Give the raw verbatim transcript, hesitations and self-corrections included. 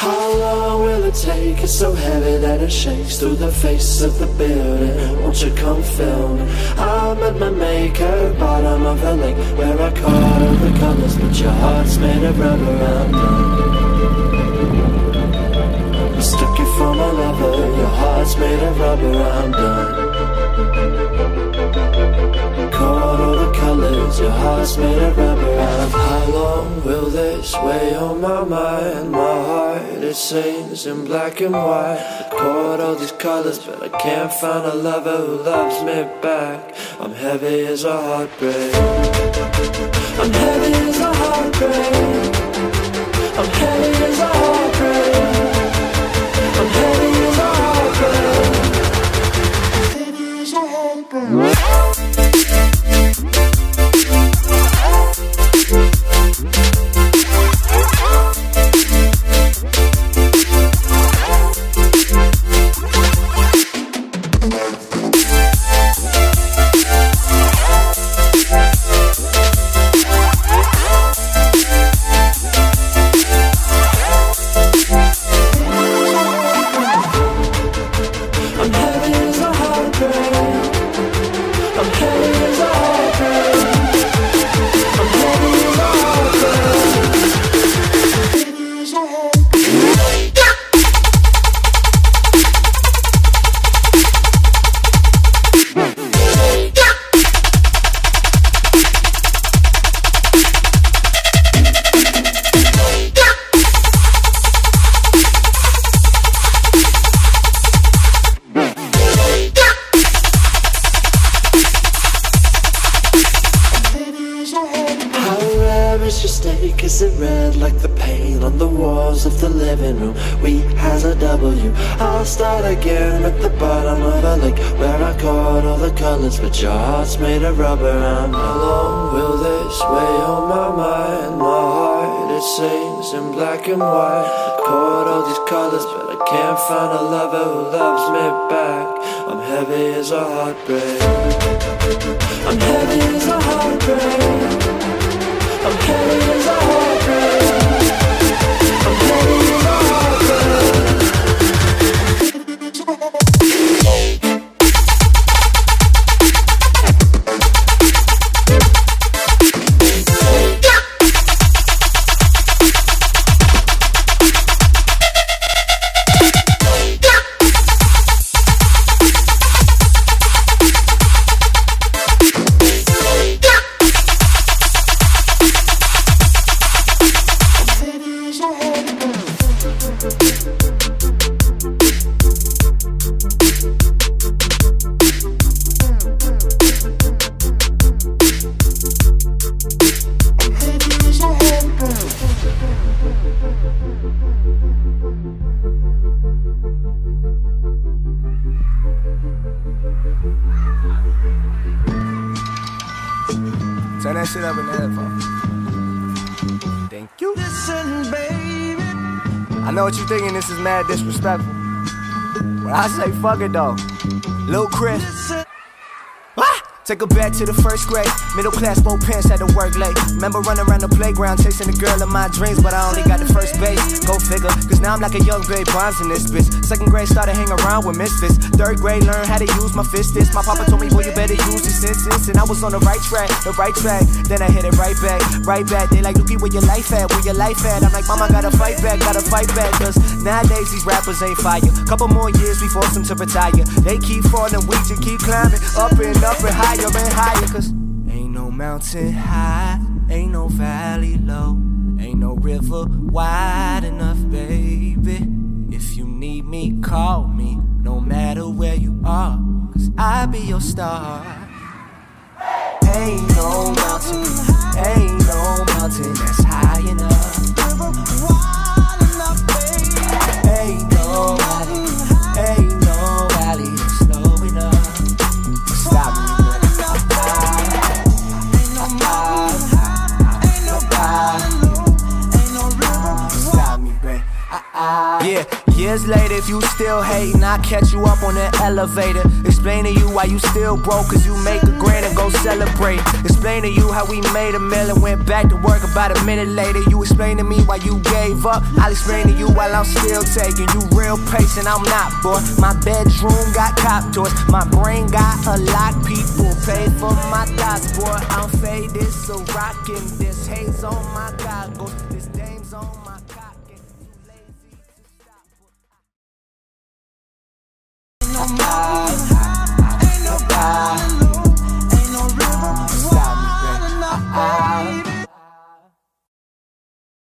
How long will it take? It's so heavy that it shakes through the face of the building. Won't you come film me? I met my maker, bottom of the lake, where I caught all the colors, but your heart's made of rubber. I'm done. Mistook you for my lover, your heart's made of rubber. I'm done. Caught all the colors, your heart's made of rubber. I'm done. How long will this weigh on my mind? My heart, it seems in black and white. I caught all these colors, but I can't find a lover who loves me back. I'm heavy as a heartbreak. I'm heavy as a heartbreak. I'm heavy as a heartbreak. I'm heavy as a heartbreak. I'm heavy as a heartbreak. Is it red like the paint on the walls of the living room? We has a W. I'll start again at the bottom of a lake where I caught all the colors, but your heart's made of rubber. I'm how long will this weigh on my mind? My heart, it sings in black and white. I caught all these colors, but I can't find a lover who loves me back. I'm heavy as a heartbreak. I'm heavy as a heartbreak. I'm heavy as a heartbreak. I'm heavy as a heartbreak. Turn that shit up in the headphone. Thank you. Listen, baby. I know what you're thinking, this is mad disrespectful. But I say fuck it though. Luke Chris. Listen. Take her back to the first grade. Middle class, both parents had to work late. Remember running around the playground, chasing the girl of my dreams, but I only got the first base. Go figure, cause now I'm like a young babe Bonds in this bitch. Second grade, started hanging around with misfits. Third grade, learned how to use my fist. This my papa told me, boy, you better use your senses. And I was on the right track, the right track. Then I hit it right back, right back. They like, Lukey, where your life at? Where your life at? I'm like, mama, gotta fight back, gotta fight back. Cause nowadays, these rappers ain't fire. Couple more years, we force them to retire. They keep falling, we just keep climbing. Up and up and higher. You're been higher, cause ain't no mountain high, ain't no valley low, ain't no river wide enough, baby. If you need me, call me, no matter where you are, cause I'll be your star. Ain't no mountain, ain't no mountain that's high enough, river wide enough, baby. Ain't no valley, ain't no valley that's slow enough. Stop me. Ain't no river. Stop me, babe. Yeah. Years later, if you still hatin', I catch you up on the elevator. Explain to you why you still broke, cause you make a grand and go celebrate. Explain to you how we made a meal and went back to work about a minute later. You explain to me why you gave up, I'll explain to you while I'm still taking. You real patient, I'm not, boy. My bedroom got cop toys, my brain got a lot. People pay for my thoughts, boy. I'm faded, so rockin' this haze on my goggles. This